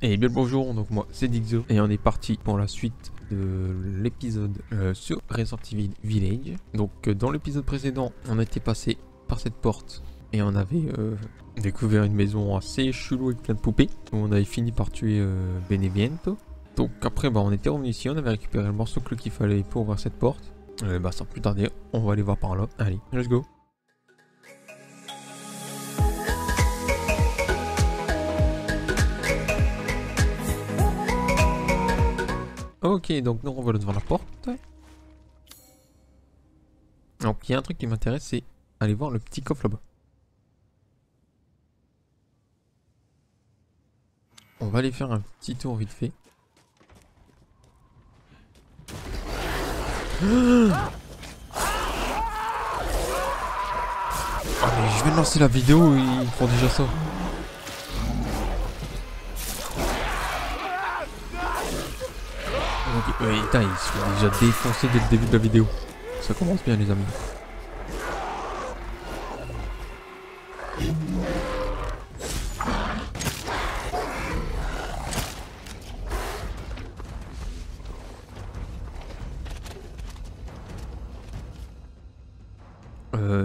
Et bien le bonjour, donc moi c'est Deekzo et on est parti pour la suite de l'épisode sur Resident Evil Village. Donc dans l'épisode précédent, on était passé par cette porte et on avait découvert une maison assez chelou avec plein de poupées. On avait fini par tuer Beneviento. Donc après on était revenu ici, on avait récupéré le morceau de clé qu'il fallait pour ouvrir cette porte. Sans plus tarder, on va aller voir par là. Allez, let's go. Ok, donc nous on va devant la porte. Donc il y a un truc qui m'intéresse, c'est aller voir le petit coffre là-bas. On va aller faire un petit tour vite fait. Ah mais je vais lancer la vidéo, ils font déjà ça. Ouais, putain, ils sont déjà défoncés dès le début de la vidéo. Ça commence bien les amis.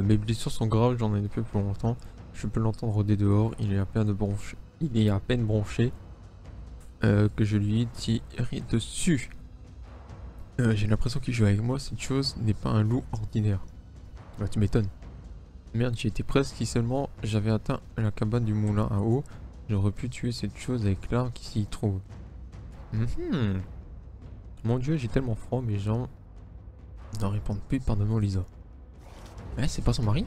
Mes blessures sont graves, j'en ai depuis plus longtemps. Je peux l'entendre rôder dehors, il est à peine bronché. Que je lui tire dessus. J'ai l'impression qu'il joue avec moi, cette chose n'est pas un loup ordinaire. Bah tu m'étonnes. Merde, j'y étais presque, si seulement j'avais atteint la cabane du moulin à eau, j'aurais pu tuer cette chose avec l'arme qui s'y trouve. Mon dieu, j'ai tellement froid, mes jambes n'en répondent plus, pardonne-moi Lisa. Eh, c'est pas son mari?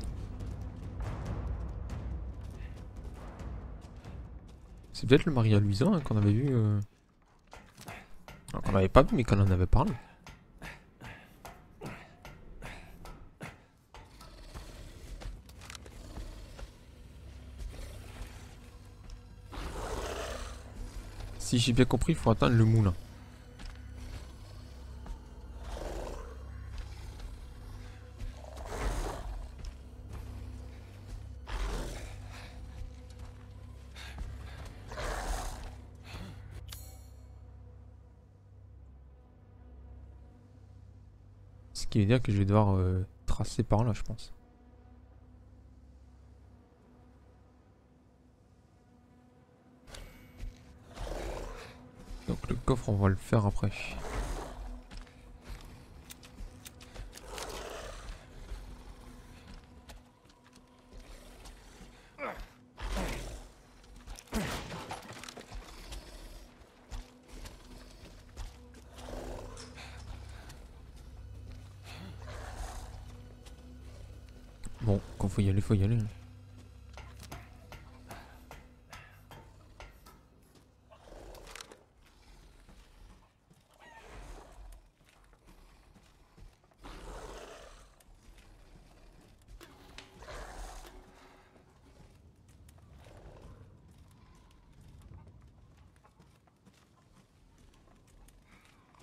C'est peut-être le mari à Luisa hein, qu'on avait vu... qu'on n'avait pas vu mais qu'on en avait parlé. Si j'ai bien compris, il faut atteindre le moulin. Ce qui veut dire que je vais devoir tracer par là, je pense. Donc le coffre, on va le faire après. Bon, quand faut y aller, faut y aller.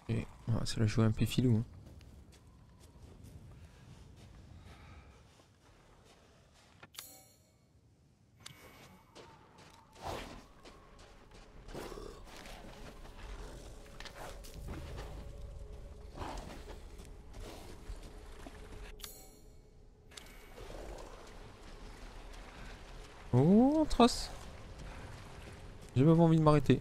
Et voilà, ça l'a joué un peu filou. Hein. Oh, trace. J'ai même envie de m'arrêter.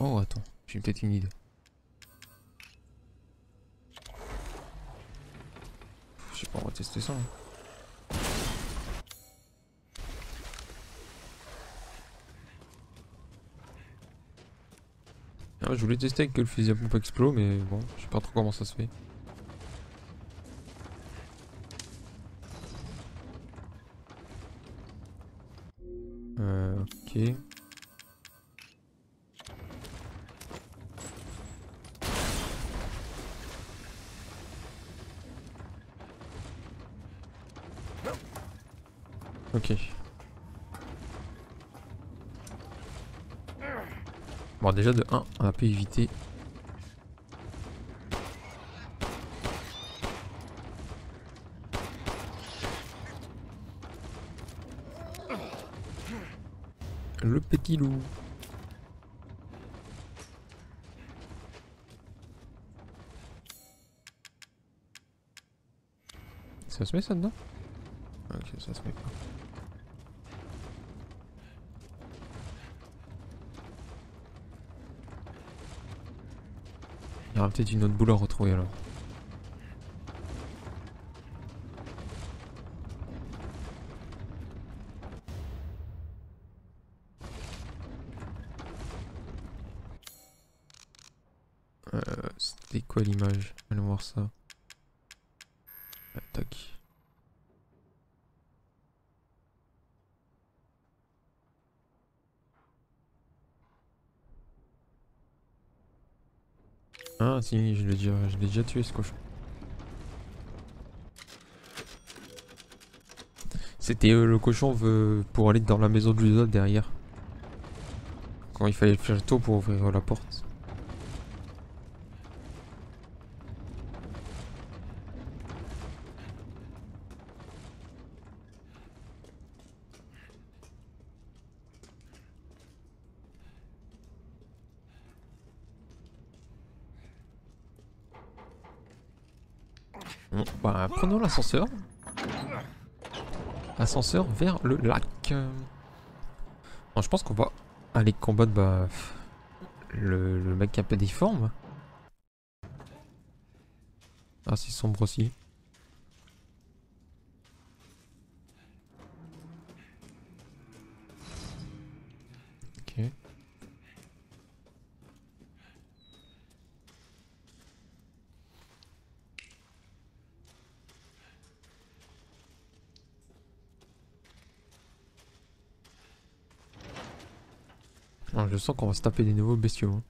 Oh, attends, j'ai peut-être une idée. Je sais pas, on va tester ça. Hein. Ah, je voulais tester avec le fusil à pompe explo, mais bon, je sais pas trop comment ça se fait. Ok. Ok. Bon, déjà de 1, on a pu éviter. Le petit loup. Ça se met ça dedans? Ok, ça se met pas. Il y aura peut-être une autre boule à retrouver alors. C'était quoi l'image? Allons voir ça. Tac. Ah si, je l'ai déjà tué ce cochon. C'était le cochon pour aller dans la maison de Luisa derrière. Quand il fallait faire le tour pour ouvrir la porte. Bon, bah, prenons l'ascenseur. Ascenseur vers le lac. Bon, je pense qu'on va aller combattre bah, le mec un peu déforme. Ah, c'est sombre aussi. Ok. Alors, je sens qu'on va se taper des nouveaux bestiaux. Hein.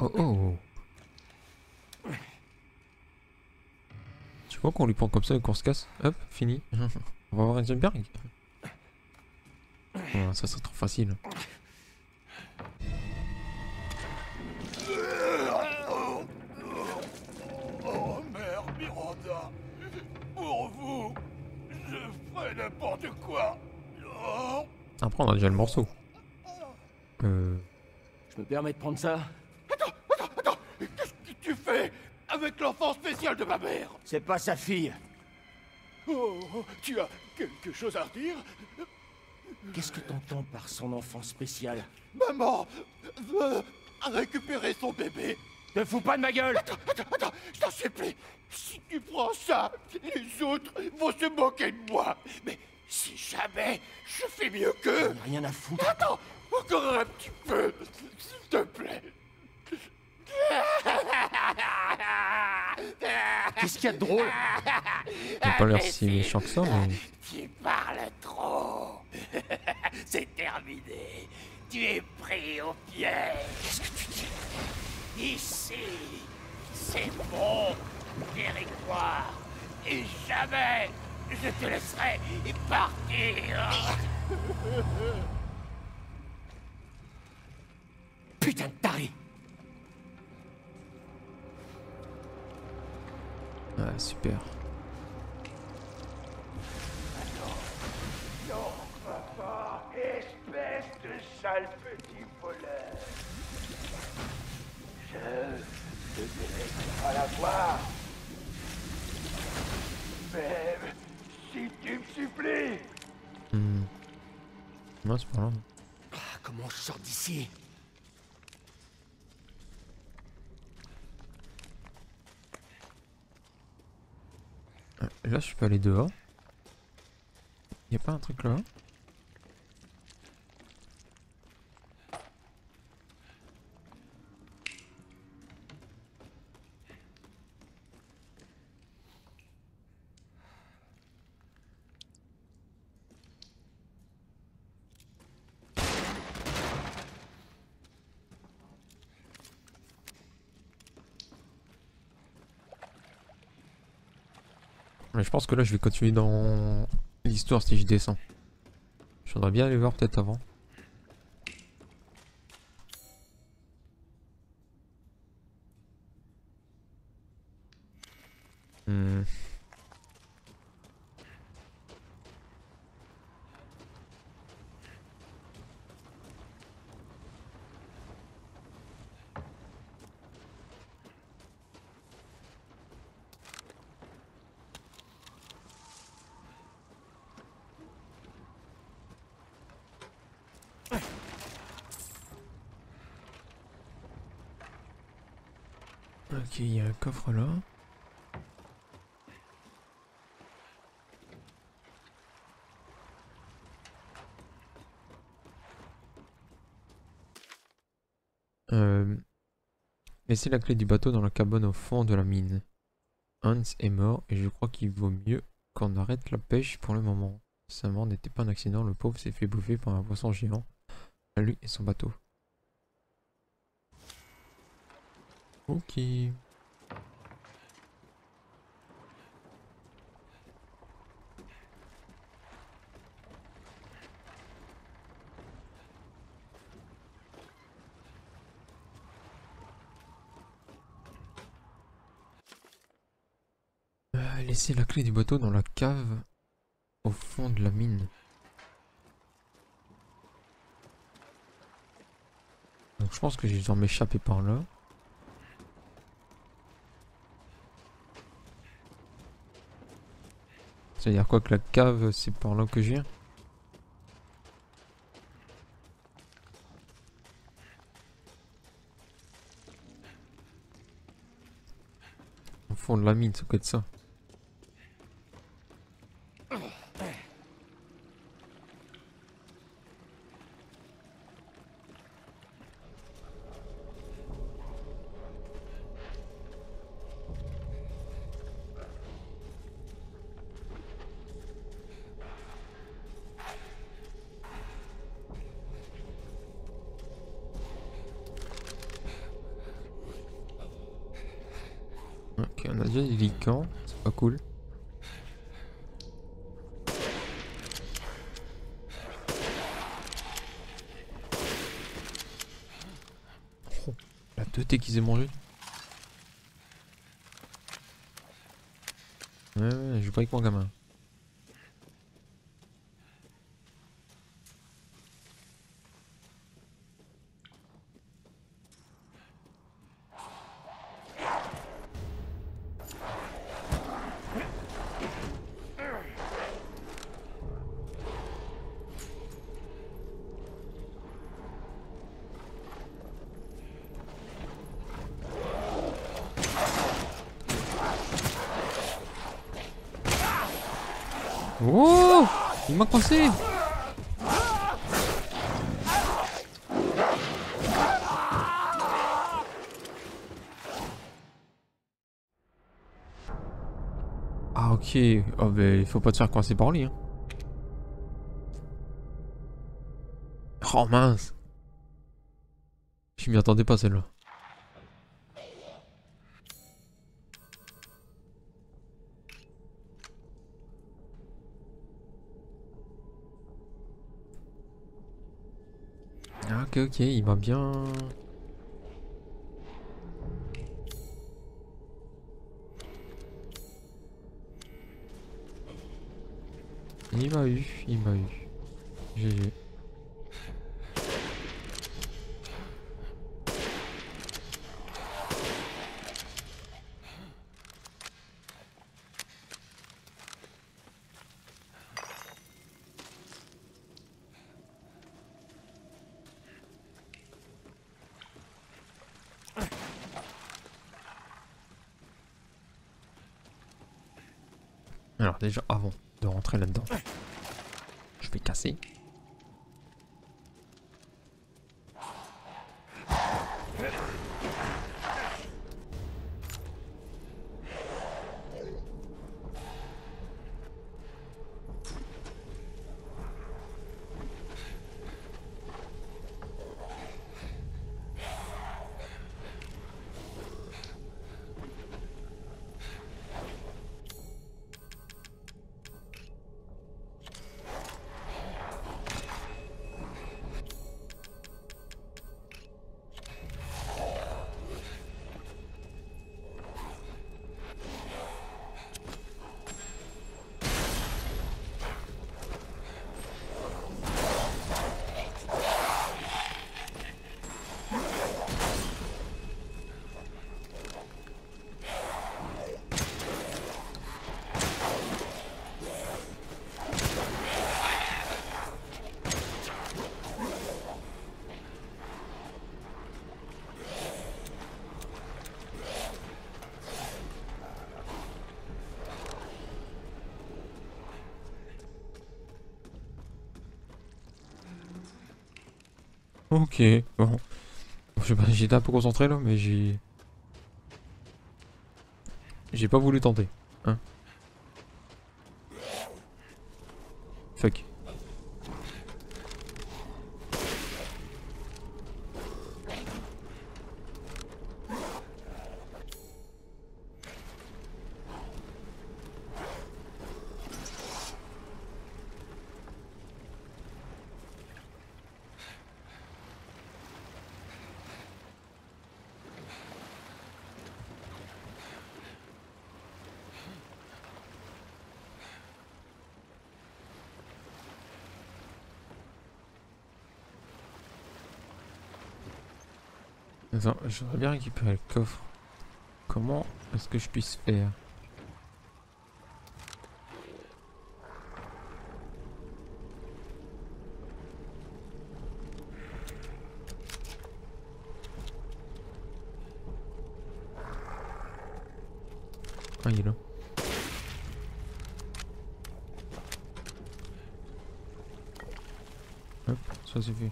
Oh oh! Tu vois qu'on lui prend comme ça et qu'on se casse? Hop, fini. On va voir un Zumberg. Oh, ça serait trop facile. Oh mère Miranda! Pour vous, je ferai n'importe quoi! Oh. Après, on a déjà le morceau. Je me permets de prendre ça? Attends, qu'est-ce que tu fais avec l'enfant spécial de ma mère? C'est pas sa fille. Oh, tu as quelque chose à redire? Qu'est-ce que t'entends par son enfant spécial? Maman veut récupérer son bébé. Ne fous pas de ma gueule. Attends, je t'en supplie. Si tu prends ça, les autres vont se moquer de moi. Mais si jamais, je fais mieux qu'eux. J'en ai rien à foutre. Attends, encore un petit peu, s'il te plaît. Qu'est-ce qu'il y a de drôle? T'as pas l'air si méchant que ça, mais... Tu parles trop. C'est terminé. Tu es pris au piège. Qu'est-ce que tu dis? Ici, c'est mon territoire. Et jamais je te laisserai partir. Putain de taré. Ah, super. Non, papa, espèce de sale petit voleur. Je ne devrais pas l'avoir. Même si tu me supplies. Non, c'est pas grave. Ah, comment je sors d'ici? Là, je peux aller dehors. Y'a pas un truc là? Mais je pense que là je vais continuer dans l'histoire si je descends. Je voudrais bien aller voir peut-être avant. Ok, il y a un coffre là. Laissez la clé du bateau dans la cabane au fond de la mine. Hans est mort et je crois qu'il vaut mieux qu'on arrête la pêche pour le moment. Sa mort n'était pas un accident, le pauvre s'est fait bouffer par un poisson géant, lui et son bateau. Ok. Laissez la clé du bateau dans la cave au fond de la mine. Donc je pense que je dois m'échapper par là. C'est-à-dire quoi que la cave, c'est par là que je viens? Au fond de la mine, ça peut être ça. On a déjà des licans, c'est pas cool. Oh, la teuté qu'ils aient mangé. Ouais, je joue pas avec mon gamin. Oh, il m'a coincé. Ah ok, oh ben faut pas te faire coincer par lui hein. Oh mince. Je m'y attendais pas celle-là. Ok, il m'a bien... Il m'a eu. GG. Alors déjà avant de rentrer là-dedans, je vais casser. Ok, bon. Je sais pas, j'étais un peu concentré là, mais j'ai pas voulu tenter. Hein. Fuck. Attends, j'aurais bien récupéré le coffre. Comment est-ce que je puisse faire? Ah, il est là. Hop, ça c'est fait.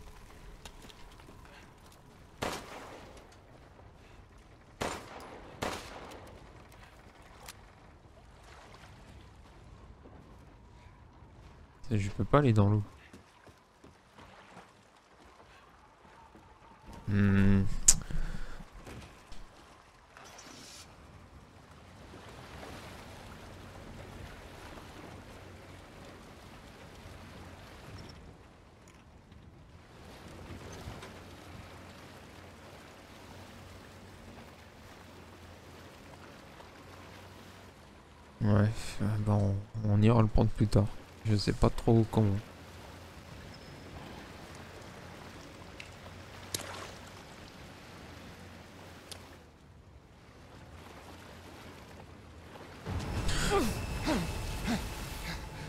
Je peux pas aller dans l'eau. Hmm. Ouais, bon, on ira le prendre plus tard. Je sais pas trop comment.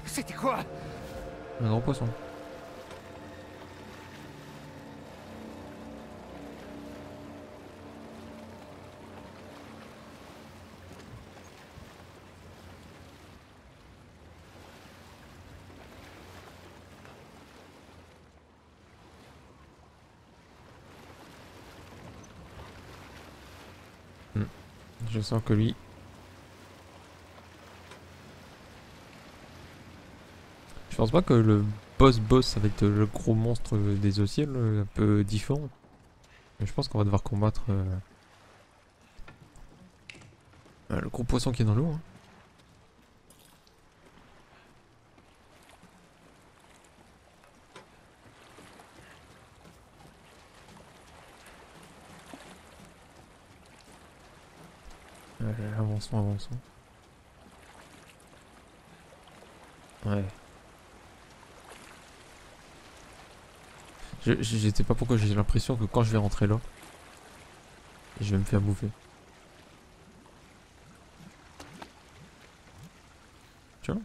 C'était quoi? Un grand poisson. Je sens que lui. Je pense pas que le boss avec le gros monstre des eaux ciel un peu différent. Mais je pense qu'on va devoir combattre le gros poisson qui est dans l'eau. Hein. Avançons. Ouais. Je sais pas pourquoi j'ai l'impression que quand je vais rentrer là, je vais me faire bouffer. Tu vois?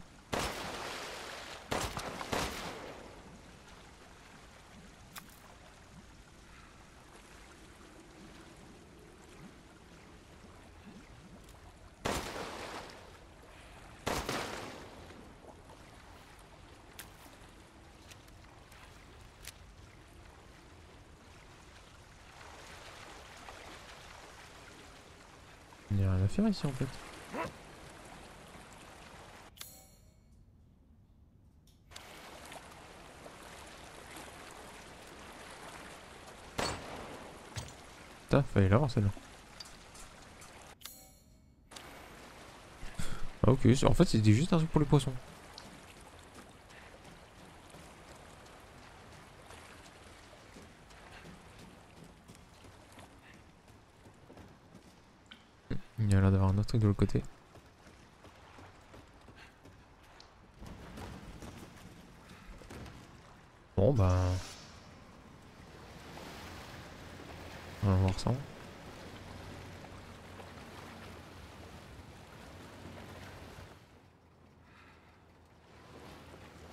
Il n'y a rien à faire ici en fait. Putain, fallait l'avoir celle-là. Ah ok, en fait c'était juste un truc pour les poissons. Il y a l'air d'avoir un autre truc de l'autre côté. Bon bah... on va voir ça.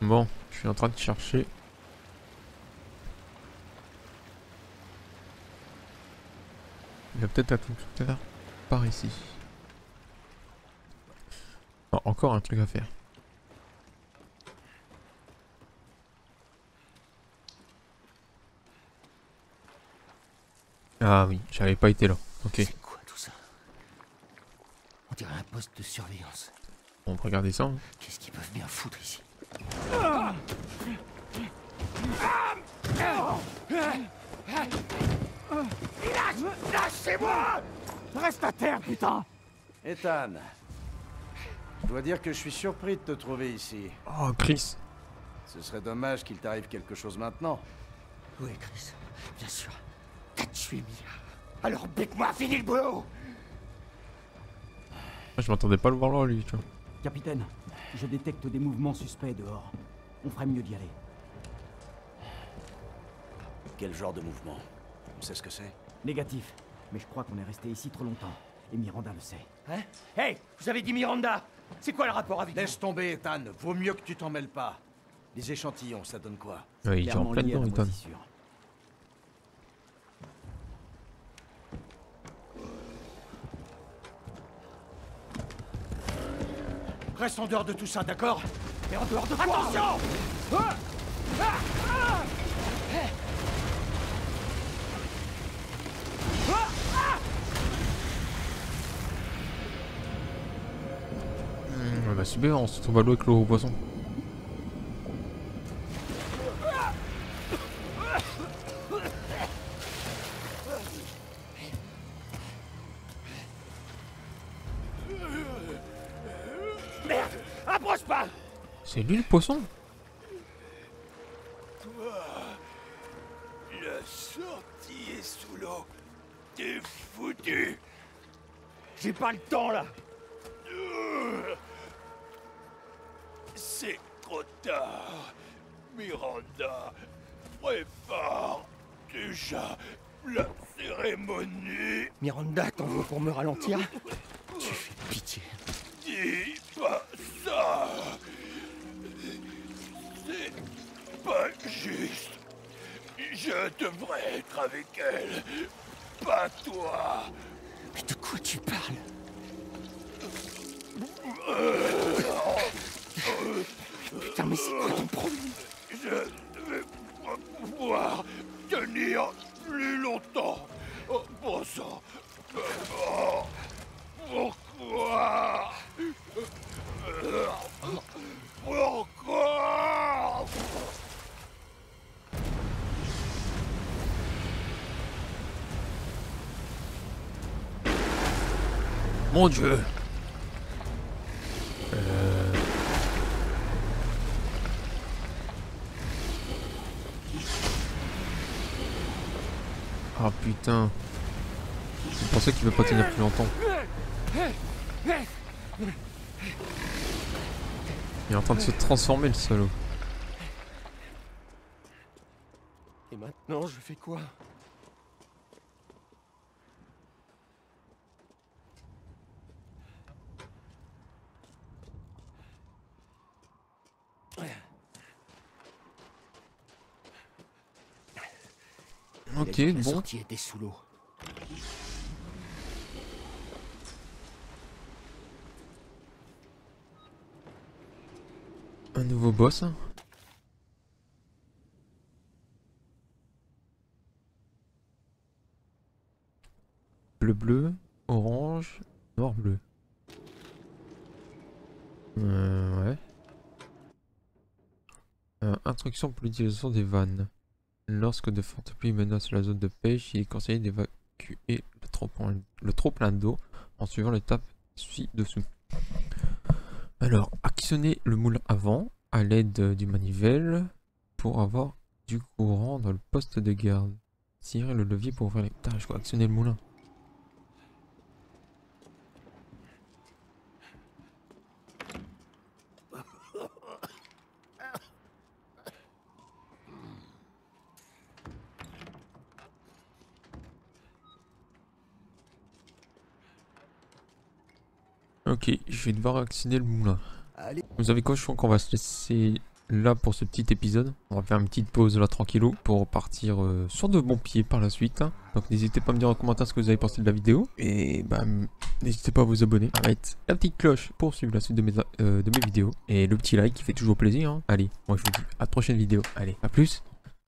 Bon, je suis en train de chercher. Il y a peut-être un truc tout à l'heure. Par ici. Oh, encore un truc à faire. Ah oui, j'avais pas été là. Ok. C'est quoi tout ça? On dirait un poste de surveillance. On peut regarder ça. Hein. Qu'est-ce qu'ils peuvent bien foutre ici? Lâchez-moi! Reste à terre, putain! Ethan, je dois dire que je suis surpris de te trouver ici. Oh, Chris. Ce serait dommage qu'il t'arrive quelque chose maintenant. Oui, Chris, bien sûr. T'as tué Mia. Alors bec-moi, finis le boulot! Je m'attendais pas à le voir là, lui, tu vois. Capitaine, je détecte des mouvements suspects dehors. On ferait mieux d'y aller. Quel genre de mouvement? On sait ce que c'est? Négatif. Mais je crois qu'on est resté ici trop longtemps. Et Miranda le sait. Hein? Hey! Vous avez dit Miranda! C'est quoi le rapport avec... Laisse tomber, Ethan. Vaut mieux que tu t'en mêles pas. Les échantillons, ça donne quoi? Ouais, il est en plein dedans, Ethan. Reste en dehors de tout ça, d'accord? Et en dehors de quoi? Attention! Bah super, on se trouve à l'eau avec le poisson. Merde, approche pas. C'est lui le poisson? Toi, la sortie est sous l'eau. T'es foutu. J'ai pas le temps là. C'est trop tard, Miranda. Prépare déjà la cérémonie. Miranda, t'en veux pour me ralentir? Tu fais pitié. Dis pas ça. C'est pas juste. Je devrais être avec elle, pas toi. Mais de quoi tu parles? Putain, mais c'est quoi ton problème? Je vais pas pouvoir tenir plus longtemps. Oh, bon sang. Oh, pourquoi? Pourquoi? Mon Dieu. Ah putain. C'est pour ça qu'il veut pas tenir plus longtemps. Il est en train de se transformer, le salaud. Et maintenant, je fais quoi? Ok, bon. La sortie était sous l'eau. Un nouveau boss. Bleu bleu, orange, noir bleu. Ouais. Instruction pour l'utilisation des vannes. Lorsque de fortes pluies menacent la zone de pêche, il est conseillé d'évacuer le trop-plein d'eau en suivant l'étape ci-dessous. Alors, actionnez le moulin avant à l'aide du manivelle pour avoir du courant dans le poste de garde. Tirez le levier pour ouvrir les... Putain, je dois actionner le moulin. Ok, je vais devoir actionner le moulin. Allez. Vous savez quoi, je crois qu'on va se laisser là pour ce petit épisode. On va faire une petite pause là tranquillou pour partir sur de bons pieds par la suite. Hein. Donc n'hésitez pas à me dire en commentaire ce que vous avez pensé de la vidéo. Et bah, n'hésitez pas à vous abonner, à mettre la petite cloche pour suivre la suite de mes vidéos. Et le petit like qui fait toujours plaisir. Hein. Allez, moi je vous dis à la prochaine vidéo. Allez, à plus.